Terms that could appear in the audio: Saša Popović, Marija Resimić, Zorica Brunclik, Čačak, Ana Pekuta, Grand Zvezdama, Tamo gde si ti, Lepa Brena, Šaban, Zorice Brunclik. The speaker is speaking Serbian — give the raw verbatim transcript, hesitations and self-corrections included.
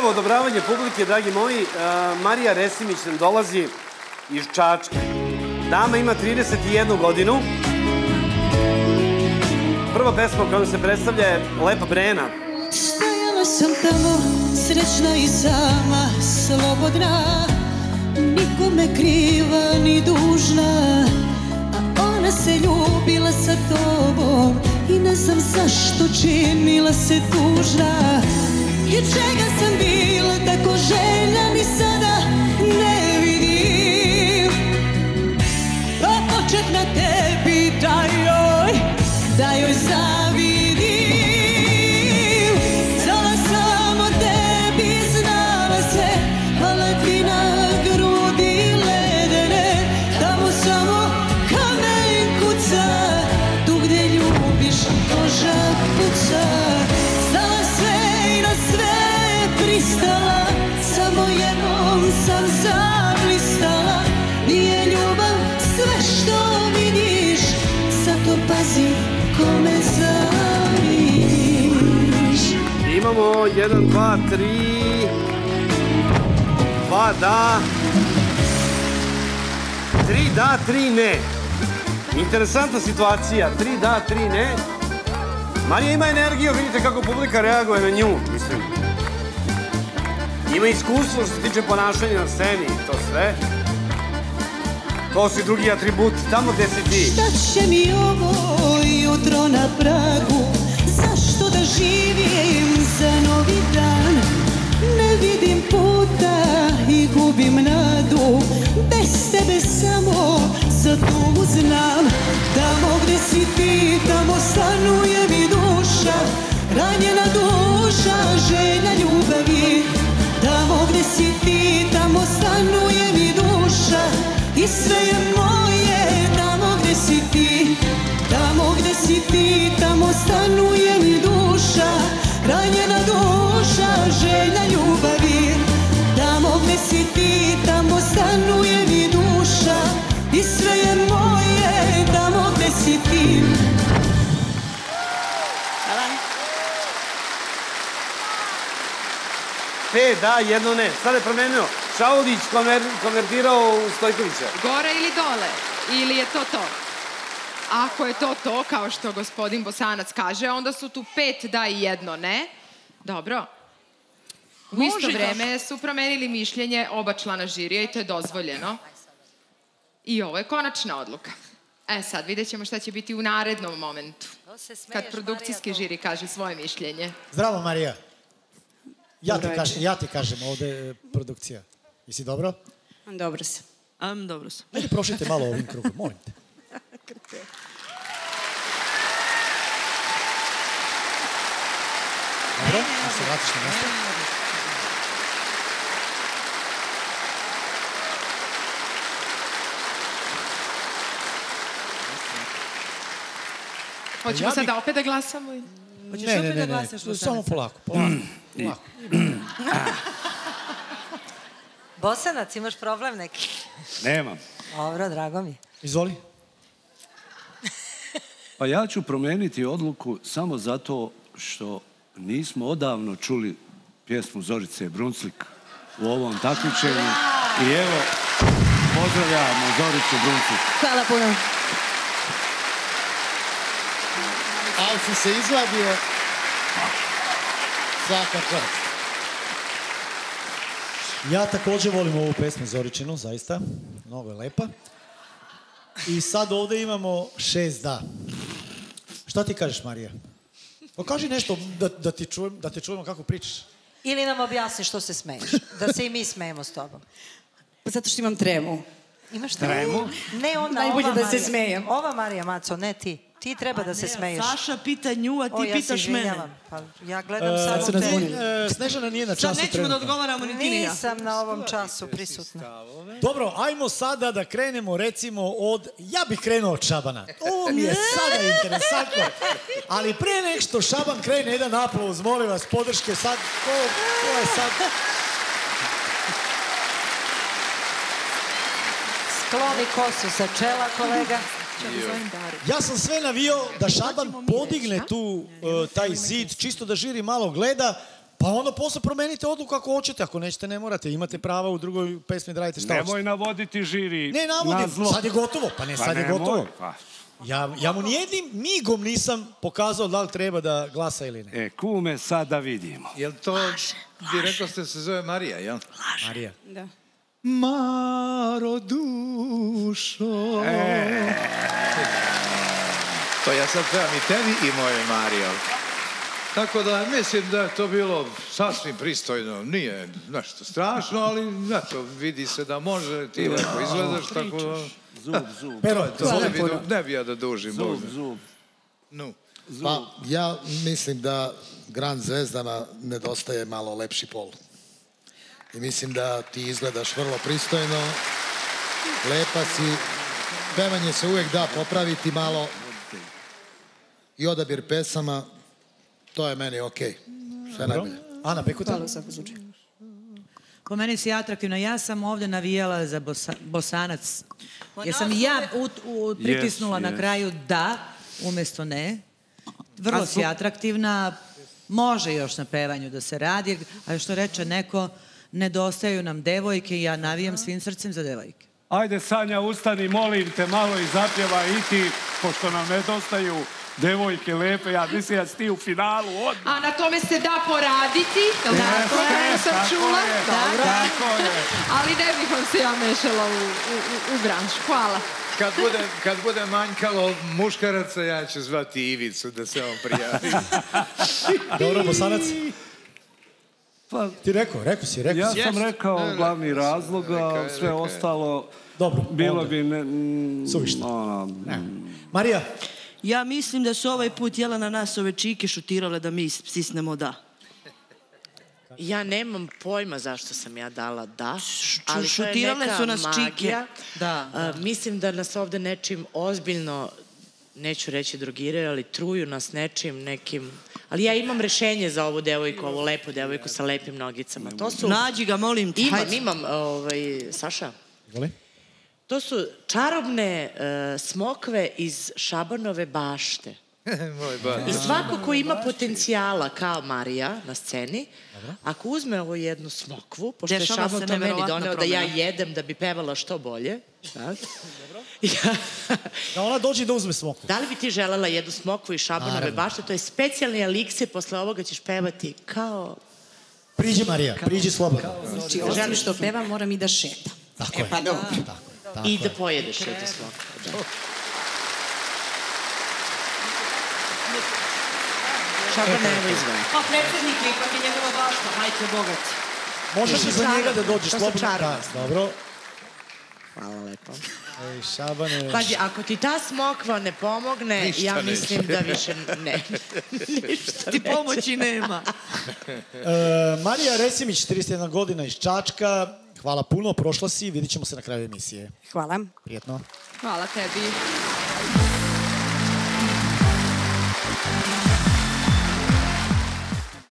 Evo, odobravanje publike, dragi moji. Marija Resimić nam dolazi iz Čačka. Dama ima trideset jednu godinu. Prva pesma u kojom se predstavlja je Lepa Brena. Stajala sam tamo, srećna i sama, slobodna, nikome kriva ni dužna, a ona se ljubila sa tobom i ne znam zašto činila se tužna. I čega sam bila tako željna, ni sada ne vidim. Pa počet na tebi, daj joj, daj joj zavidim. Znala sam o tebi, znala se, hvala ti na grudi ledene. Tamo samo kamen kuca, tu gde ljubiš koža kuca. Samo jednom sam zablistala, nije ljubav sve što vidiš, zato pazi kome zavidiš. Imamo jedan, dva, tri, dva da, tri da, tri ne. Interesantna situacija, tri da, tri ne. Marija ima energiju, vidite kako publika reaguje na nju, mislim. Ima iskustvo što se tiče ponašanja na sceni i to sve. To su i drugi atributi, tamo gde si ti. Šta će mi ovo jutro na pragu? Zašto da živim za novi dan? Ne vidim puta i gubim nadu. Bez tebe samo za tu znam. Tamo gde si ti, tamo stanuje mi duša. Ranjena duša, želja ljubavi. Tamo gde si ti, tamo stanuje mi duša i sve je moje. Tamo gde si ti, tamo gde si ti, tamo stanuje mi duša, ranjena duša, želja ljubavi. Tamo gde si ti, tamo stanuje mi duša i sve je moje. Tamo gde si ti. Pe, da, jedno ne. Sada je promenio. Šaolić konvertirao u Stojkovića. Gore ili dole? Ili je to to? Ako je to to, kao što gospodin Bosanac kaže, onda su tu pet da i jedno ne. Dobro. U isto vreme su promenili mišljenje oba člana žirija i to je dozvoljeno. I ovo je konačna odluka. E sad, vidjet ćemo šta će biti u narednom momentu. Kad produkcijski žiri kaže svoje mišljenje. Zdravo, Marija. Ja ti kažem, ovde je produkcija. Jesi dobro? Dobro sam. Dobro sam. Ajde, prošlite malo ovim krugom, molim te. Dobro, da se vratiš na mesto. Hoćemo sad opet da glasamo? Ne, ne, ne, ne, samo polako, polako. Bosanac, imaš problem neki? Nemam. Dobro, drago mi. Izvoli. Pa ja ću promeniti odluku samo zato što nismo odavno čuli pjesmu Zorice Brunclik u ovom takmičenju. I evo, pozdravljamo Zoricu Brunclik. Hvala puno. Ali si se izvadio. Ja također volim ovu pesmu Zoričinu, zaista. Mnogo je lepa. I sad ovdje imamo šest da. Šta ti kažeš, Marija? Pokaži nešto da te čujemo kako pričaš. Ili nam objasni što se smeješ. Da se i mi smejemo s tobom. Zato što imam tremu. Imaš tremu? Ne ona, najbolje da se smejem. Ova Marija Maco, ne ti. Ti treba da se smeješ. Saša pita nju, a ti pitaš mene. Ja gledam sad u te. Snežana nije na času trenutno. Sad nećemo da odgovaramo ni ti ni ja. Nisam na ovom času prisutna. Dobro, ajmo sada da krenemo recimo od... Ja bih krenuo od Šabana. Ovo mi je sada interesantno. Ali pre nek što Šaban krene, jedan aplauz, molim vas, podrške sad. To je sad... Skloni kosu sa čela, kolega. Ja sam sve navio da Šaban podigne tu taj zid, čisto da žiri malo gleda, Pa onda posle promenite odluku ako hoćete, ako nećete ne morate, imate prava u drugoj pesmi da radite šta hoćete. Nemoj navoditi žiri na zlo. Ne navodim, sad je gotovo, pa ne, sad je gotovo. Ja mu nijednim migom nisam pokazao da li treba da glasa ili ne. E, kume, sad da vidimo. Jel to, vi rekao ste se zove Marija, jel? Marija. Da. Maro dušo. Eee. To ja sad trebam i tebi i moje Marijo. Tako da mislim da je to bilo sasvim pristojno. Nije nešto strašno, ali vidi se da može, ti lepo izgledaš. Pričaš. Zub, zub. Pero je to. Ne bi ja da dužim. Zub, zub. Pa ja mislim da Grand Zvezdama nedostaje malo lepši pol. I mislim da ti izgledaš vrlo pristojno. Lepa si. Pevanje se uvek da popraviti malo. I odabir pesama. To je meni okej. Sve najbolje. Ana, Pekuta. Hvala u svakom slučaju. Po meni si atraktivna. Ja sam ovdje navijala za bosanac. Jer sam i ja pritisnula na kraju da, umjesto ne. Vrlo si atraktivna. Može još na pevanju da se radi. A što reče neko, nedostaju nam devojke i ja navijam svim srcem za devojke. Ajde, Sanja, ustani, molim te, malo i zapjeva i ti, pošto nam nedostaju devojke lepe, ja mislim da si ti u finalu odmah. A na tome se da poraditi, jel' da? Kako sam čula? Tako je. Ali ne bih vam se ja mešala u branšu. Hvala. Kad bude manjkalo muškaraca, ja ću zvati Ivicu da se on prijavi. Dobro, bosanac. Ti rekao, rekao si, rekao si. Ja sam rekao glavni razlog, a sve ostalo bilo bi suvišno. Marija? Ja mislim da su ovaj put jela na nas ove čike šutirale da mi sisnemo da. Ja nemam pojma zašto sam ja dala da, ali to je neka magija. Mislim da nas ovde nečim ozbiljno, neću reći drogiraju, ali truju nas nečim, nekim... Ali ja imam rešenje za ovu devojku, ovu lepu devojku sa lepim nogicama. Nađi ga, molim te. Imam, imam, Saša. Voli? To su čarobne smokve iz Šabanove bašte. I svako ko ima potencijala kao Marija na sceni, ako uzme ovu jednu smokvu, pošto je Šaban to meni doneo da ja jedem da bi pevala što bolje. Da ona dođe da uzme smokvu. Da li bi ti želela jednu smokvu iz Šabanove bašte? To je specijalni eliksir, posle ovoga ćeš pevati kao... Priđi Marija, priđi slobodno. Znači, želiš što peva, moram i da šetam. Tako je. I da pojedeš šetu smokvu. Šabane, evo izvajaj. Pa predsednik je, pa mi njegova bašta, hajte bogati. Možeš i za njega da dođeš slobodno. Dobro. Hvala lepo. Ej, Šabane... Pazi, ako ti ta smokva ne pomogne, ja mislim da više ne. Ništa ti pomoći nema. Marija Resimić, trideset jedna godina iz Čačka. Hvala puno, prošla si. Vidit ćemo se na kraju emisije. Hvala. Prijetno. Hvala tebi.